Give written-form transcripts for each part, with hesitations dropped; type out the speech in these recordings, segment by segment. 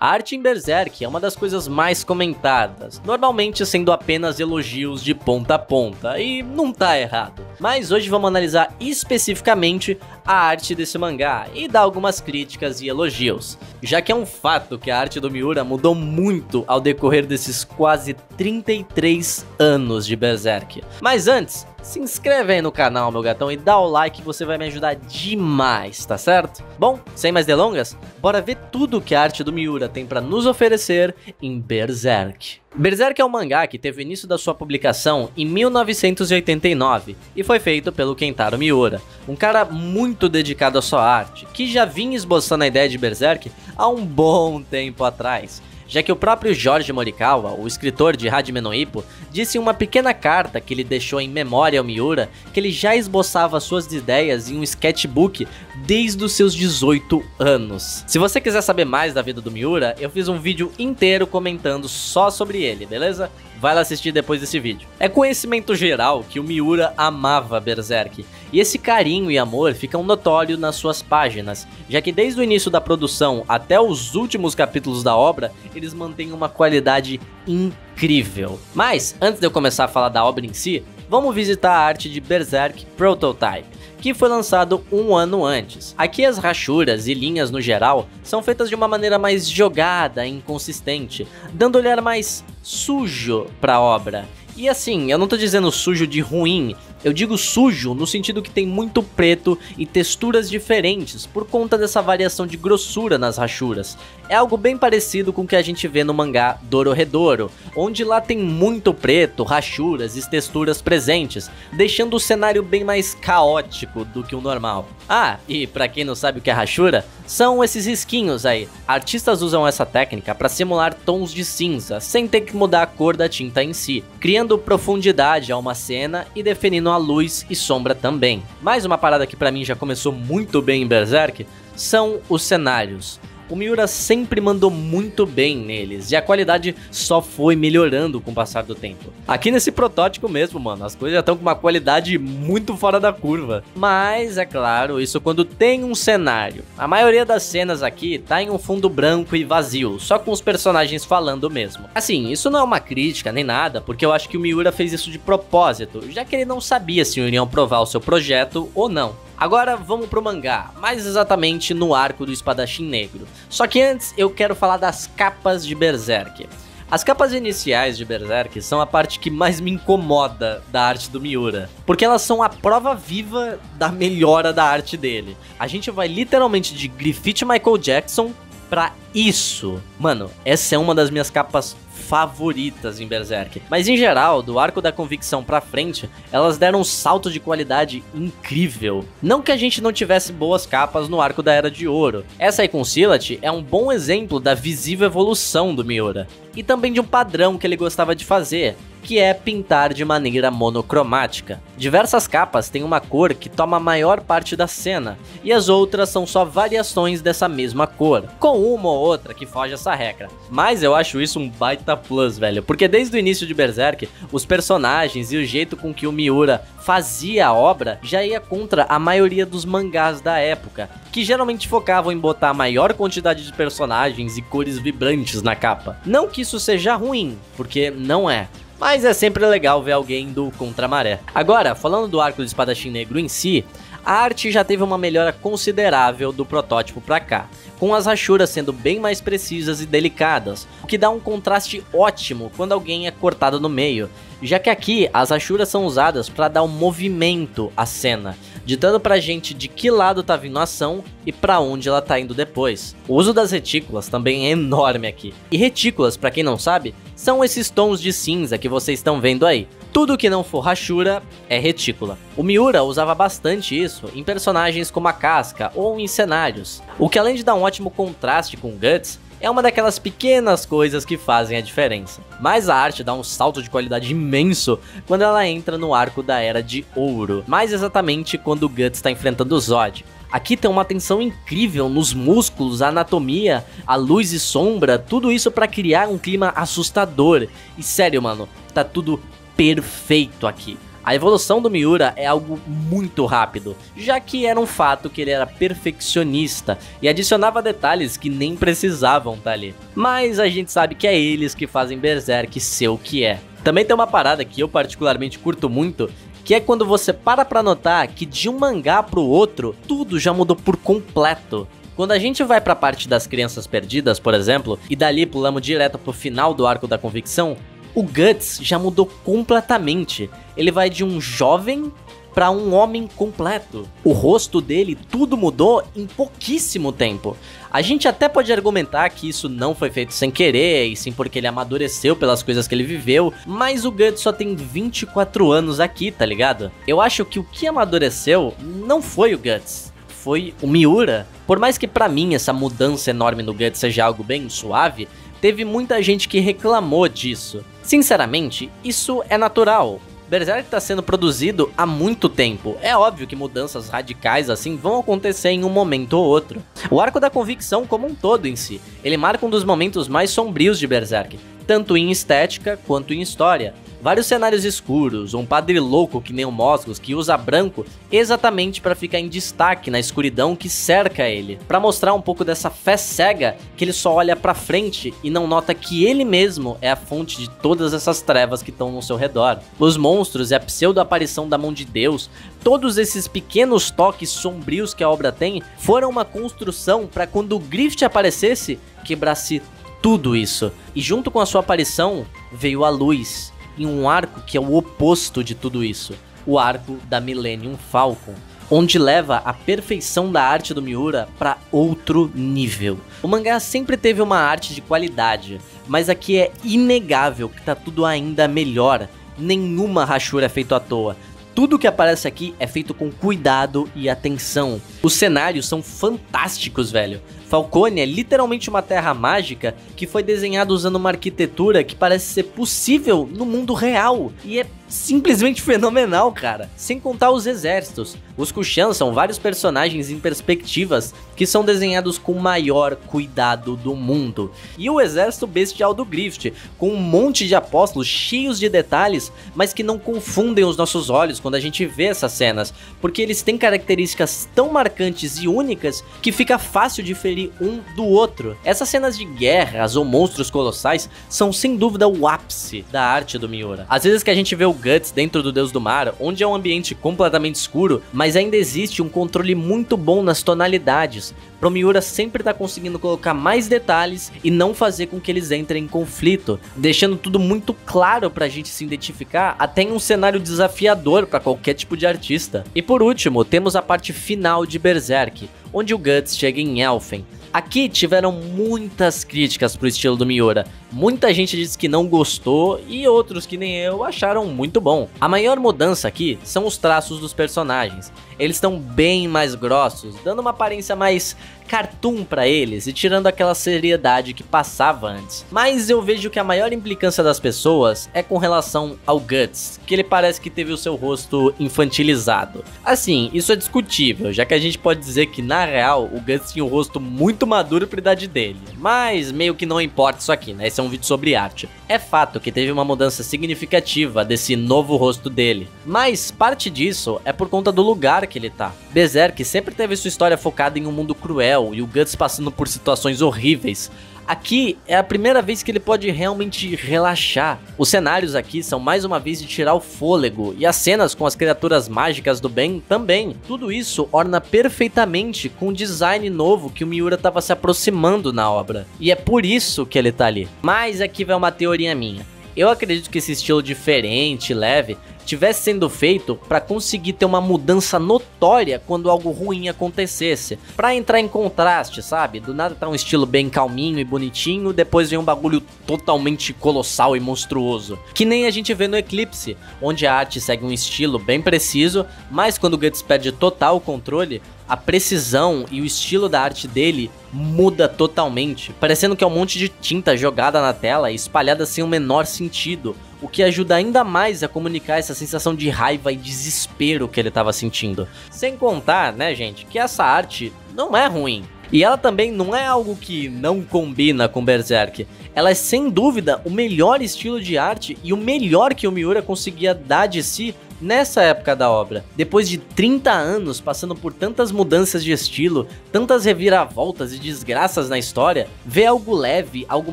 A arte em Berserk é uma das coisas mais comentadas, normalmente sendo apenas elogios de ponta a ponta, e não tá errado. Mas hoje vamos analisar especificamente a arte desse mangá e dar algumas críticas e elogios, já que é um fato que a arte do Miura mudou muito ao decorrer desses quase 33 anos de Berserk. Mas antes, se inscreve aí no canal, meu gatão, e dá o like, você vai me ajudar demais, tá certo? Bom, sem mais delongas, bora ver tudo que a arte do Miura tem pra nos oferecer em Berserk. Berserk é um mangá que teve o início da sua publicação em 1989 e foi feito pelo Kentaro Miura, um cara muito dedicado à sua arte, que já vinha esboçando a ideia de Berserk há um bom tempo atrás, já que o próprio Jorge Morikawa, o escritor de Hade Menonipo, disse em uma pequena carta que ele deixou em memória ao Miura que ele já esboçava suas ideias em um sketchbook desde os seus 18 anos. Se você quiser saber mais da vida do Miura, eu fiz um vídeo inteiro comentando só sobre ele, beleza? Vai lá assistir depois desse vídeo. É conhecimento geral que o Miura amava Berserk, e esse carinho e amor ficam notório nas suas páginas, já que desde o início da produção até os últimos capítulos da obra, eles mantêm uma qualidade incrível. Mas, antes de eu começar a falar da obra em si, vamos visitar a arte de Berserk Prototype, que foi lançado um ano antes. Aqui as rachuras e linhas no geral são feitas de uma maneira mais jogada e inconsistente, dando um olhar mais sujo para a obra. E assim, eu não tô dizendo sujo de ruim, eu digo sujo no sentido que tem muito preto e texturas diferentes por conta dessa variação de grossura nas rachuras. É algo bem parecido com o que a gente vê no mangá Dorohedoro, onde lá tem muito preto, rachuras e texturas presentes, deixando o cenário bem mais caótico do que o normal. Ah, e pra quem não sabe o que é rachura, são esses risquinhos aí. Artistas usam essa técnica para simular tons de cinza, sem ter que mudar a cor da tinta em si, criando profundidade a uma cena e definindo a luz e sombra também. Mais uma parada que pra mim já começou muito bem em Berserk são os cenários. O Miura sempre mandou muito bem neles, e a qualidade só foi melhorando com o passar do tempo. Aqui nesse protótipo mesmo, mano, as coisas já estão com uma qualidade muito fora da curva. Mas, é claro, isso quando tem um cenário. A maioria das cenas aqui tá em um fundo branco e vazio, só com os personagens falando mesmo. Assim, isso não é uma crítica nem nada, porque eu acho que o Miura fez isso de propósito, já que ele não sabia se iriam aprovar o seu projeto ou não. Agora vamos pro mangá, mais exatamente no arco do Espadachim Negro. Só que antes eu quero falar das capas de Berserk. As capas iniciais de Berserk são a parte que mais me incomoda da arte do Miura, porque elas são a prova viva da melhora da arte dele. A gente vai literalmente de Griffith Michael Jackson pra isso. Mano, essa é uma das minhas capas favoritas em Berserk, mas em geral, do arco da convicção pra frente, elas deram um salto de qualidade incrível. Não que a gente não tivesse boas capas no arco da Era de Ouro, essa aí com Silate é um bom exemplo da visível evolução do Miura, e também de um padrão que ele gostava de fazer, que é pintar de maneira monocromática. Diversas capas têm uma cor que toma a maior parte da cena, e as outras são só variações dessa mesma cor, com uma ou outra que foge essa regra. Mas eu acho isso um baita plus, velho, porque desde o início de Berserk, os personagens e o jeito com que o Miura fazia a obra já ia contra a maioria dos mangás da época, que geralmente focavam em botar a maior quantidade de personagens e cores vibrantes na capa. Não que isso seja ruim, porque não é, mas é sempre legal ver alguém indo contra a maré. Agora, falando do arco do Espadachim Negro em si, a arte já teve uma melhora considerável do protótipo pra cá, com as rachuras sendo bem mais precisas e delicadas, o que dá um contraste ótimo quando alguém é cortado no meio, já que aqui as rachuras são usadas para dar um movimento à cena, ditando pra gente de que lado tá vindo a ação e pra onde ela tá indo depois. O uso das retículas também é enorme aqui. E retículas, pra quem não sabe, são esses tons de cinza que vocês estão vendo aí. Tudo que não for rachura é retícula. O Miura usava bastante isso em personagens como a Casca ou em cenários, o que além de dar um ótimo contraste com Guts, é uma daquelas pequenas coisas que fazem a diferença. Mas a arte dá um salto de qualidade imenso quando ela entra no arco da Era de Ouro, mais exatamente quando o Guts está enfrentando o Zodd. Aqui tem uma tensão incrível nos músculos, a anatomia, a luz e sombra, tudo isso pra criar um clima assustador. E sério, mano, tá tudo perfeito aqui. A evolução do Miura é algo muito rápido, já que era um fato que ele era perfeccionista e adicionava detalhes que nem precisavam estar ali. Mas a gente sabe que é eles que fazem Berserk ser o que é. Também tem uma parada que eu particularmente curto muito, que é quando você para pra notar que de um mangá pro outro, tudo já mudou por completo. Quando a gente vai pra parte das crianças perdidas, por exemplo, e dali pulamos direto pro final do arco da convicção, o Guts já mudou completamente. Ele vai de um jovem pra um homem completo. O rosto dele, tudo mudou em pouquíssimo tempo. A gente até pode argumentar que isso não foi feito sem querer, e sim porque ele amadureceu pelas coisas que ele viveu, mas o Guts só tem 24 anos aqui, tá ligado? Eu acho que o que amadureceu não foi o Guts, foi o Miura. Por mais que pra mim essa mudança enorme no Guts seja algo bem suave, teve muita gente que reclamou disso. Sinceramente, isso é natural. Berserk está sendo produzido há muito tempo. É óbvio que mudanças radicais assim vão acontecer em um momento ou outro. O arco da convicção como um todo em si, ele marca um dos momentos mais sombrios de Berserk, tanto em estética quanto em história. Vários cenários escuros, um padre louco que nem o Mozgus que usa branco exatamente para ficar em destaque na escuridão que cerca ele, para mostrar um pouco dessa fé cega que ele só olha pra frente e não nota que ele mesmo é a fonte de todas essas trevas que estão no seu redor. Os monstros e a pseudo-aparição da mão de Deus, todos esses pequenos toques sombrios que a obra tem, foram uma construção para quando o Griffith aparecesse, quebrasse tudo isso. E junto com a sua aparição, veio a luz, em um arco que é o oposto de tudo isso, o arco da Millennium Falcon, onde leva a perfeição da arte do Miura para outro nível. O mangá sempre teve uma arte de qualidade, mas aqui é inegável que tá tudo ainda melhor, nenhuma rachura é feita à toa. Tudo que aparece aqui é feito com cuidado e atenção. Os cenários são fantásticos, velho. Falconia é literalmente uma terra mágica que foi desenhada usando uma arquitetura que parece ser possível no mundo real. E é simplesmente fenomenal, cara. Sem contar os exércitos. Os Kushan são vários personagens em perspectivas que são desenhados com o maior cuidado do mundo. E o exército bestial do Griffith, com um monte de apóstolos cheios de detalhes, mas que não confundem os nossos olhos quando a gente vê essas cenas, porque eles têm características tão marcantes e únicas que fica fácil diferir um do outro. Essas cenas de guerras ou monstros colossais são sem dúvida o ápice da arte do Miura. Às vezes que a gente vê o Guts dentro do Deus do Mar, onde é um ambiente completamente escuro, mas ainda existe um controle muito bom nas tonalidades, pro Miura sempre tá conseguindo colocar mais detalhes e não fazer com que eles entrem em conflito, deixando tudo muito claro pra gente se identificar até em um cenário desafiador pra qualquer tipo de artista. E por último, temos a parte final de Berserk, onde o Guts chega em Elfen. Aqui tiveram muitas críticas pro estilo do Miura, muita gente disse que não gostou e outros que nem eu acharam muito bom. A maior mudança aqui são os traços dos personagens, eles estão bem mais grossos, dando uma aparência mais cartoon pra eles e tirando aquela seriedade que passava antes. Mas eu vejo que a maior implicância das pessoas é com relação ao Guts, que ele parece que teve o seu rosto infantilizado. Assim, isso é discutível, já que a gente pode dizer que na real o Guts tinha um rosto muito maduro para a idade dele, mas meio que não importa isso aqui, né? Esse é um vídeo sobre arte. É fato que teve uma mudança significativa desse novo rosto dele, mas parte disso é por conta do lugar que ele tá. Berserk sempre teve sua história focada em um mundo cruel e o Guts passando por situações horríveis. Aqui é a primeira vez que ele pode realmente relaxar. Os cenários aqui são mais uma vez de tirar o fôlego e as cenas com as criaturas mágicas do bem também. Tudo isso orna perfeitamente com o design novo que o Miura estava se aproximando na obra. E é por isso que ele tá ali. Mas aqui vai uma teoria minha. Eu acredito que esse estilo diferente, leve, tivesse sendo feito para conseguir ter uma mudança notória quando algo ruim acontecesse, para entrar em contraste, sabe? Do nada tá um estilo bem calminho e bonitinho, depois vem um bagulho totalmente colossal e monstruoso, que nem a gente vê no Eclipse, onde a arte segue um estilo bem preciso, mas quando o Guts perde total o controle, a precisão e o estilo da arte dele muda totalmente, parecendo que é um monte de tinta jogada na tela e espalhada sem o menor sentido, o que ajuda ainda mais a comunicar essa sensação de raiva e desespero que ele estava sentindo. Sem contar, né, gente, que essa arte não é ruim. E ela também não é algo que não combina com Berserk. Ela é sem dúvida o melhor estilo de arte e o melhor que o Miura conseguia dar de si nessa época da obra. Depois de 30 anos passando por tantas mudanças de estilo, tantas reviravoltas e desgraças na história, ver algo leve, algo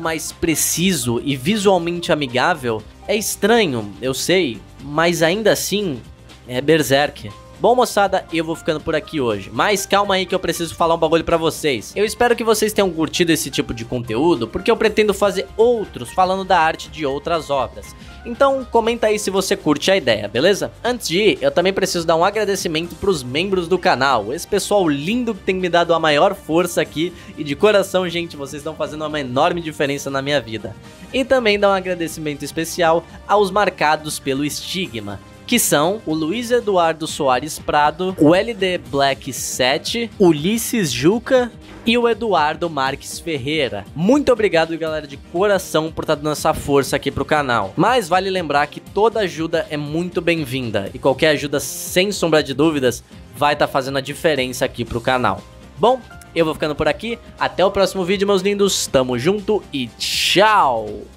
mais preciso e visualmente amigável é estranho, eu sei, mas ainda assim é Berserk. Bom, moçada, eu vou ficando por aqui hoje, mas calma aí que eu preciso falar um bagulho pra vocês. Eu espero que vocês tenham curtido esse tipo de conteúdo, porque eu pretendo fazer outros falando da arte de outras obras. Então comenta aí se você curte a ideia, beleza? Antes de ir, eu também preciso dar um agradecimento pros membros do canal, esse pessoal lindo que tem me dado a maior força aqui. E de coração, gente, vocês estão fazendo uma enorme diferença na minha vida. E também dar um agradecimento especial aos marcados pelo estigma, que são o Luiz Eduardo Soares Prado, o LD Black 7, Ulisses Juca e o Eduardo Marques Ferreira. Muito obrigado, galera, de coração, por estar dando essa força aqui pro canal. Mas vale lembrar que toda ajuda é muito bem-vinda, e qualquer ajuda, sem sombra de dúvidas, vai estar fazendo a diferença aqui pro canal. Bom, eu vou ficando por aqui, até o próximo vídeo, meus lindos, tamo junto e tchau!